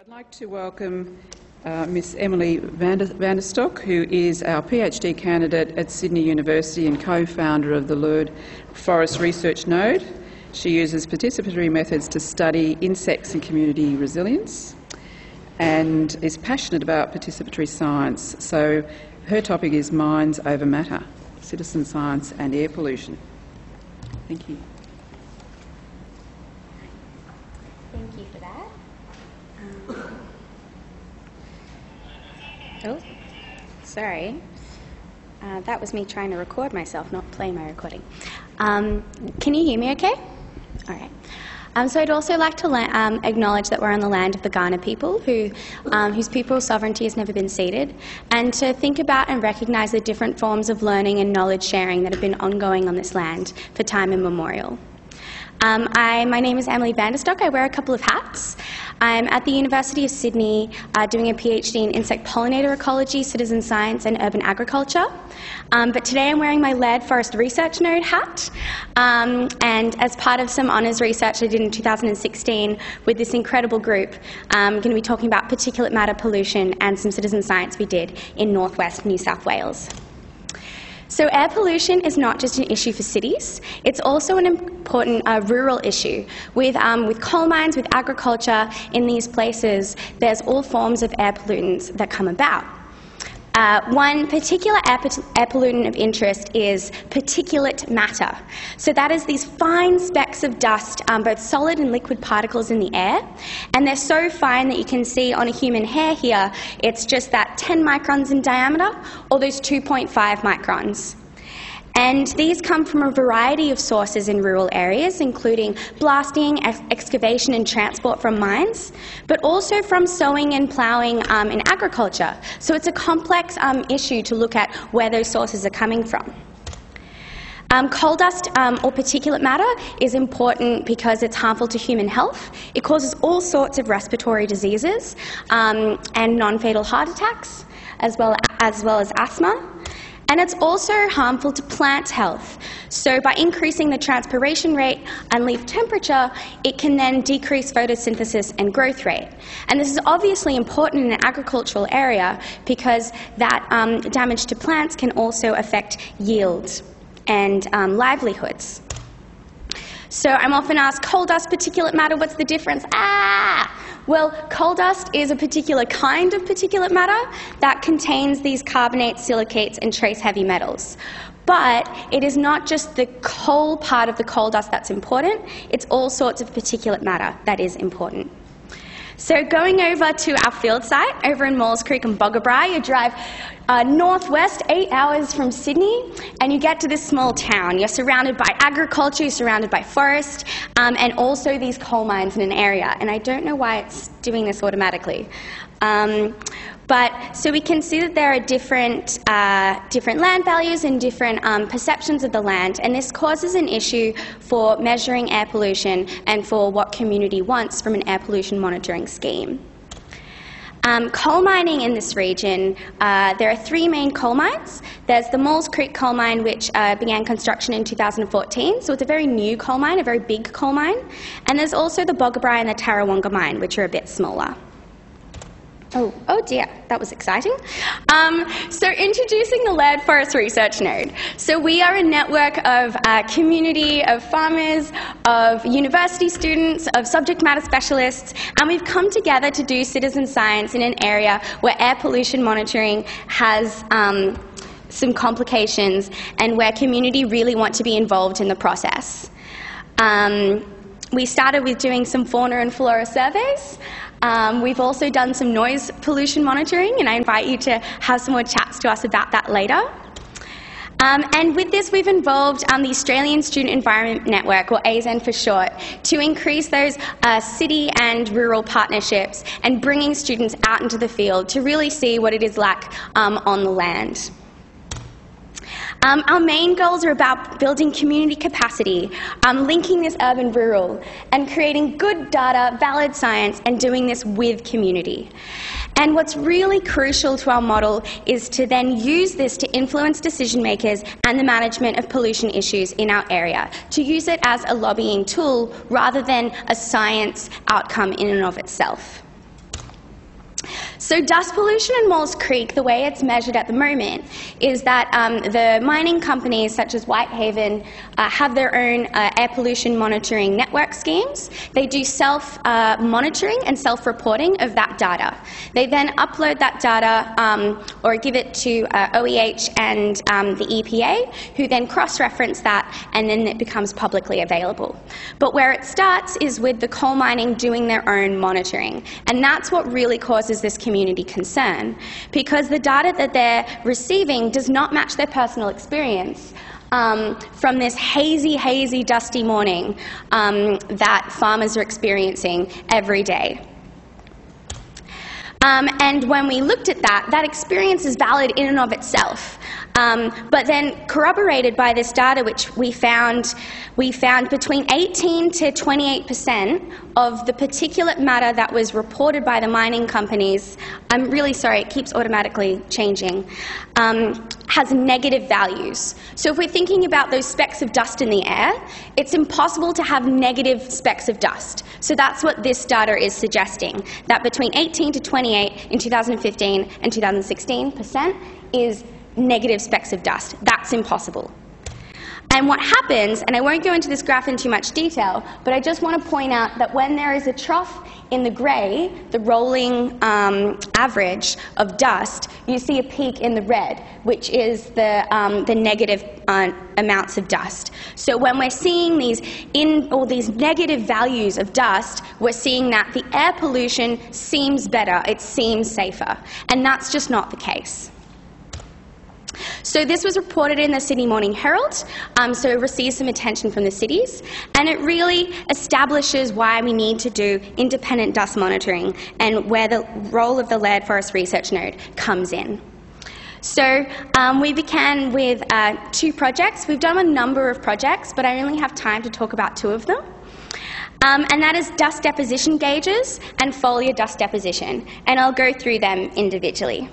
I'd like to welcome Miss Emily Vanderstock, who is our PhD candidate at Sydney University and co-founder of the Leard Forest Research Node. She uses participatory methods to study insects and community resilience and is passionate about participatory science. So her topic is Minds Over Matter, Citizen Science and Air Pollution. Thank you. Thank you for that. Oh, sorry. That was me trying to record myself, not play my recording. Can you hear me okay? All right. So I'd also like to acknowledge that we're on the land of the Kaurna people, whose people's sovereignty has never been ceded, and to think about and recognise the different forms of learning and knowledge sharing that have been ongoing on this land for time immemorial. My name is Emily Vanderstock. I wear a couple of hats. I'm at the University of Sydney doing a PhD in insect pollinator ecology, citizen science and urban agriculture. But today I'm wearing my Leard Forest Research Node hat. And as part of some honours research I did in 2016 with this incredible group, I'm going to be talking about particulate matter pollution and some citizen science we did in northwest New South Wales. So air pollution is not just an issue for cities, it's also an important rural issue. With coal mines, with agriculture in these places, there's all forms of air pollutants that come about. One particular air pollutant of interest is particulate matter. So that is these fine specks of dust, both solid and liquid particles in the air, and they're so fine that you can see on a human hair here, it's just that 10 microns in diameter, or those 2.5 microns. And these come from a variety of sources in rural areas, including blasting, excavation and transport from mines, but also from sowing and ploughing in agriculture. So it's a complex issue to look at where those sources are coming from. Coal dust or particulate matter is important because it's harmful to human health. It causes all sorts of respiratory diseases and non-fatal heart attacks, as well as asthma. And it's also harmful to plant health. So by increasing the transpiration rate and leaf temperature, it can then decrease photosynthesis and growth rate. And this is obviously important in an agricultural area because that damage to plants can also affect yield and livelihoods. So I'm often asked, coal dust, particulate matter, what's the difference? Well, coal dust is a particular kind of particulate matter that contains these carbonates, silicates and trace heavy metals. But it is not just the coal part of the coal dust that's important, it's all sorts of particulate matter that is important. So going over to our field site over in Moles Creek and Boggabri, you drive northwest 8 hours from Sydney and you get to this small town. You're surrounded by agriculture, you're surrounded by forest and also these coal mines in an area. And I don't know why it's doing this automatically. But so we can see that there are different land values and different perceptions of the land, and this causes an issue for measuring air pollution and for what community wants from an air pollution monitoring scheme. Coal mining in this region, there are three main coal mines. There's the Moles Creek coal mine, which began construction in 2014, so it's a very new coal mine, a very big coal mine. And there's also the Boggabri and the Tarawonga mine, which are a bit smaller. Oh dear, that was exciting. So introducing the Leard Forest Research Node. So we are a network of community, of farmers, of university students, of subject matter specialists, and we've come together to do citizen science in an area where air pollution monitoring has some complications and where community really want to be involved in the process. We started with doing some fauna and flora surveys. We've also done some noise pollution monitoring, and I invite you to have some more chats to us about that later. And with this, we've involved the Australian Student Environment Network, or ASEN for short, to increase those city and rural partnerships and bringing students out into the field to really see what it is like on the land. Our main goals are about building community capacity, linking this urban-rural, and creating good data, valid science, and doing this with community. And what's really crucial to our model is to then use this to influence decision-makers and the management of pollution issues in our area, to use it as a lobbying tool rather than a science outcome in and of itself. So dust pollution in Moles Creek, the way it's measured at the moment, is that the mining companies such as Whitehaven have their own air pollution monitoring network schemes. They do self-monitoring and self-reporting of that data. They then upload that data or give it to OEH and the EPA, who then cross-reference that, and then it becomes publicly available. But where it starts is with the coal mining doing their own monitoring, and that's what really causes this community concern, because the data that they're receiving does not match their personal experience from this hazy, hazy, dusty morning that farmers are experiencing every day. And when we looked at that, that experience is valid in and of itself, but then corroborated by this data, which we found between 18% to 28% of the particulate matter that was reported by the mining companies, I'm really sorry, it keeps automatically changing, has negative values. So if we're thinking about those specks of dust in the air, it's impossible to have negative specks of dust. So that's what this data is suggesting, that between 18 to 28 in 2015 and 2016% is negative specks of dust. That's impossible. And what happens, and I won't go into this graph in too much detail, but I just want to point out that when there is a trough in the grey, the rolling average of dust, you see a peak in the red, which is the negative amounts of dust. So when we're seeing these all these negative values of dust, we're seeing that the air pollution seems better, it seems safer, and that's just not the case. So this was reported in the Sydney Morning Herald, so it received some attention from the cities, and it really establishes why we need to do independent dust monitoring and where the role of the Leard Forest Research Node comes in. So we began with 2 projects. We've done a number of projects, but I only have time to talk about 2 of them. And that is dust deposition gauges and foliar dust deposition, and I'll go through them individually.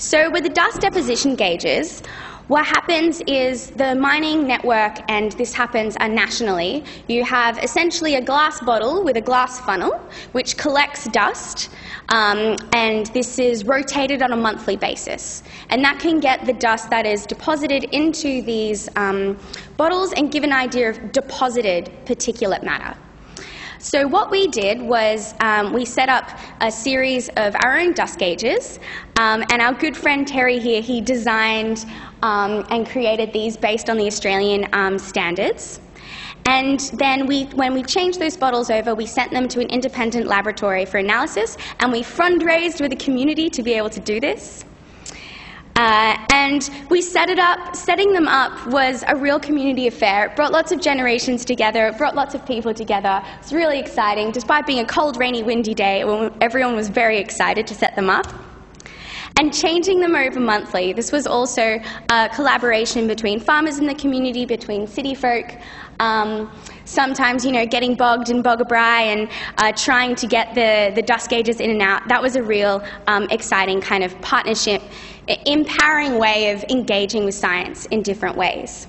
So with the dust deposition gauges, what happens is the mining network, and this happens nationally, you have essentially a glass bottle with a glass funnel which collects dust, and this is rotated on a monthly basis. And that can get the dust that is deposited into these bottles and give an idea of deposited particulate matter. So what we did was we set up a series of our own dust gauges, and our good friend Terry here, he designed and created these based on the Australian standards. And then when we changed those bottles over, we sent them to an independent laboratory for analysis, and we fundraised with the community to be able to do this. And we set it up. Setting them up was a real community affair. It brought lots of generations together. It brought lots of people together. It's really exciting. Despite being a cold, rainy, windy day, everyone was very excited to set them up. And changing them over monthly. This was also a collaboration between farmers in the community, between city folk. Sometimes, you know, getting bogged in Boggabri and trying to get the dust gauges in and out. That was a real exciting kind of partnership, empowering way of engaging with science in different ways.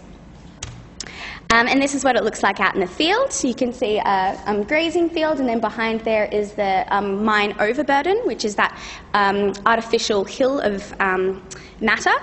And this is what it looks like out in the field. So you can see a grazing field, and then behind there is the mine overburden, which is that artificial hill of matter.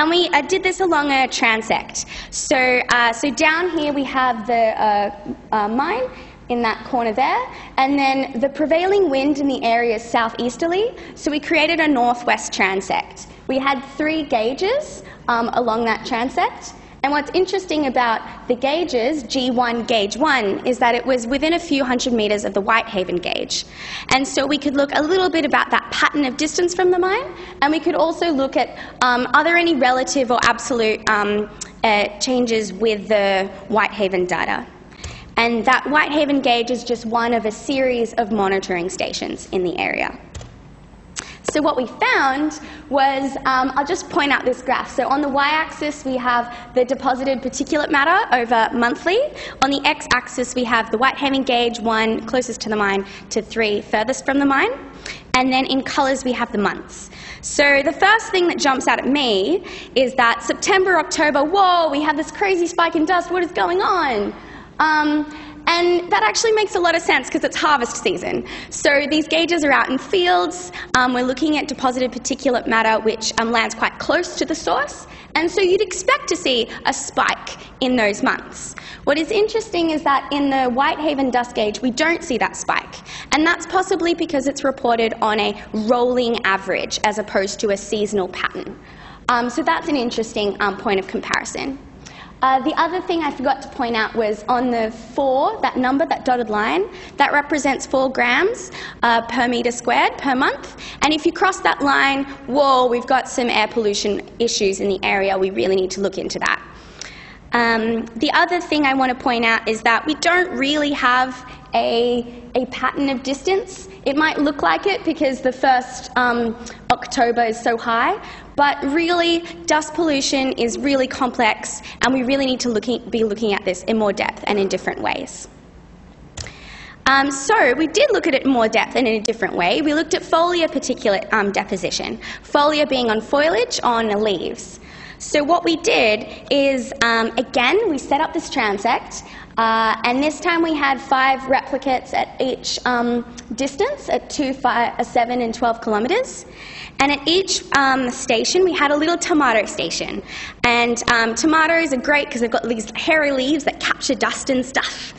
And we did this along a transect. So, so down here we have the mine in that corner there, and then the prevailing wind in the area is southeasterly, so we created a northwest transect. We had 3 gauges along that transect, and what's interesting about the gauges, G1 gauge 1, is that it was within a few hundred metres of the Whitehaven gauge. And so we could look a little bit about that pattern of distance from the mine, and we could also look at are there any relative or absolute changes with the Whitehaven data. And that Whitehaven gauge is just one of a series of monitoring stations in the area. So what we found was, I'll just point out this graph. So on the y-axis we have the deposited particulate matter over monthly. On the x-axis we have the Whitehaven gauge, 1 closest to the mine to 3 furthest from the mine. And then in colours we have the months. So the first thing that jumps out at me is that September, October, whoa, we have this crazy spike in dust, what is going on? And that actually makes a lot of sense because it's harvest season. So these gauges are out in fields. We're looking at deposited particulate matter, which lands quite close to the source. And so you'd expect to see a spike in those months. What is interesting is that in the Whitehaven dust gauge, we don't see that spike. And that's possibly because it's reported on a rolling average as opposed to a seasonal pattern. So that's an interesting point of comparison. The other thing I forgot to point out was on the 4, that number, that dotted line, that represents 4 grams per metre squared per month. And if you cross that line, whoa, we've got some air pollution issues in the area. We really need to look into that. The other thing I want to point out is that we don't really have a pattern of distance. It might look like it because the first October is so high, but really dust pollution is really complex and we really need to be looking at this in more depth and in different ways. So we did look at it in more depth and in a different way. We looked at foliar particulate deposition, foliar being on foliage, on leaves. So what we did is, again, we set up this transect, and this time we had 5 replicates at each distance, at 2, 5, 7, and 12 kilometres. And at each station, we had a little tomato station. And tomatoes are great because they've got these hairy leaves that capture dust and stuff.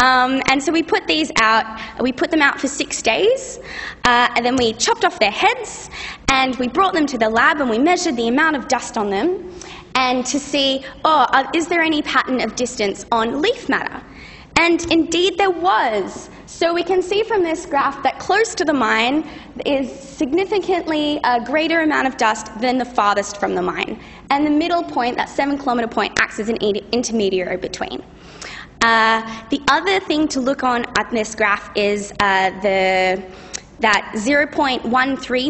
And so we put these out, we put them out for 6 days, and then we chopped off their heads, and we brought them to the lab, and we measured the amount of dust on them, and to see, oh, is there any pattern of distance on leaf matter? And indeed there was. So we can see from this graph that close to the mine is significantly a greater amount of dust than the farthest from the mine. And the middle point, that 7 kilometre point, acts as an intermediary between. The other thing to look on at this graph is that 0.13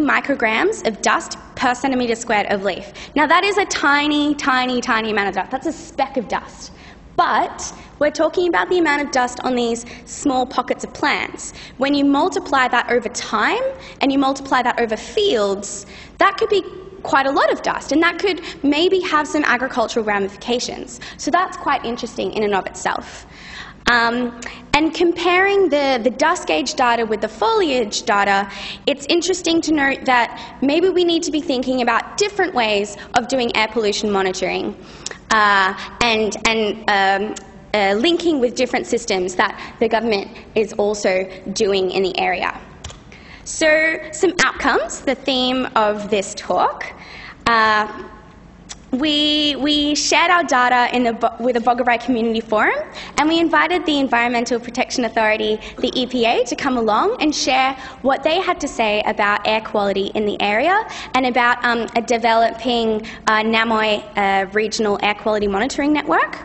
micrograms of dust per centimetre squared of leaf. Now that is a tiny, tiny, tiny amount of dust. That's a speck of dust. But we're talking about the amount of dust on these small pockets of plants. When you multiply that over time and you multiply that over fields, that could be quite a lot of dust, and that could maybe have some agricultural ramifications. So that's quite interesting in and of itself. And comparing the dust gauge data with the foliage data, it's interesting to note that maybe we need to be thinking about different ways of doing air pollution monitoring and linking with different systems that the government is also doing in the area. So, some outcomes, the theme of this talk. We shared our data with the Boggabri Community Forum, and we invited the Environmental Protection Authority, the EPA, to come along and share what they had to say about air quality in the area and about a developing Namoi regional air quality monitoring network.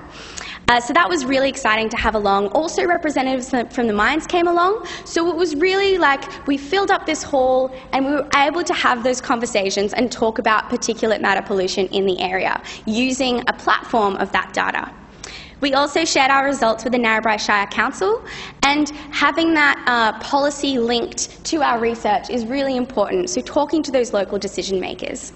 So that was really exciting to have along. Also representatives from the mines came along. So it was really like we filled up this hall and we were able to have those conversations and talk about particulate matter pollution in the area using a platform of that data. We also shared our results with the Narrabri Shire Council, and having that policy linked to our research is really important. So talking to those local decision makers.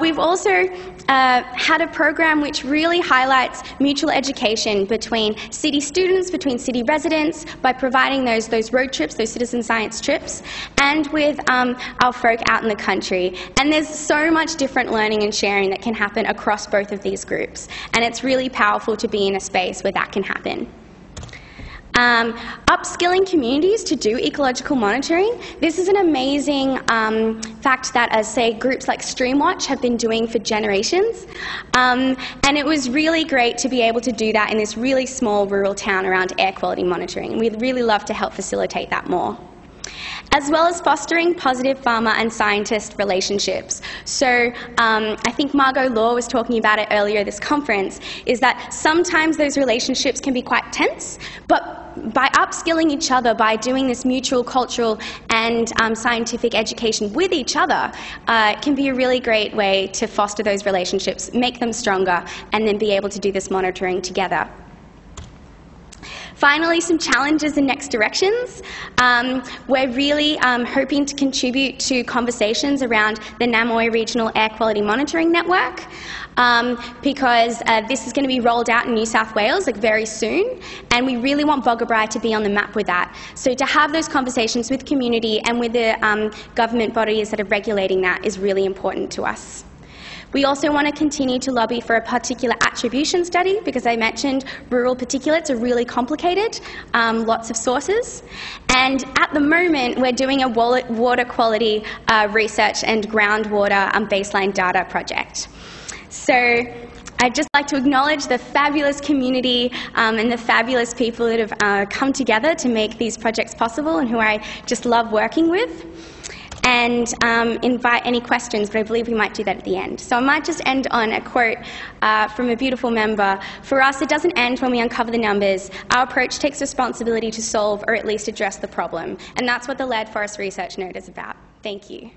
We've also had a program which really highlights mutual education between city students, between city residents, by providing those road trips, those citizen science trips, and with our folk out in the country. And there's so much different learning and sharing that can happen across both of these groups. And it's really powerful to be in a space where that can happen. Upskilling communities to do ecological monitoring. This is an amazing fact that, as say, groups like StreamWatch have been doing for generations. And it was really great to be able to do that in this really small rural town around air quality monitoring. We'd really love to help facilitate that more, as well as fostering positive farmer and scientist relationships. So I think Margot Law was talking about it earlier this conference, is that sometimes those relationships can be quite tense, but by upskilling each other, by doing this mutual cultural and scientific education with each other, it can be a really great way to foster those relationships, make them stronger, and then be able to do this monitoring together. Finally, some challenges and next directions. We're really hoping to contribute to conversations around the Namoi Regional Air Quality Monitoring Network, because this is going to be rolled out in New South Wales very soon, and we really want Boggabri to be on the map with that. So to have those conversations with community and with the government bodies that are regulating that is really important to us. We also want to continue to lobby for a particulate attribution study, because I mentioned rural particulates are really complicated, lots of sources. And at the moment, we're doing a water quality research and groundwater baseline data project. So I'd just like to acknowledge the fabulous community and the fabulous people that have come together to make these projects possible and who I just love working with. And invite any questions, but I believe we might do that at the end. So I might just end on a quote from a beautiful member. "For us, it doesn't end when we uncover the numbers. Our approach takes responsibility to solve or at least address the problem." And that's what the Leard Forest Research Node is about. Thank you.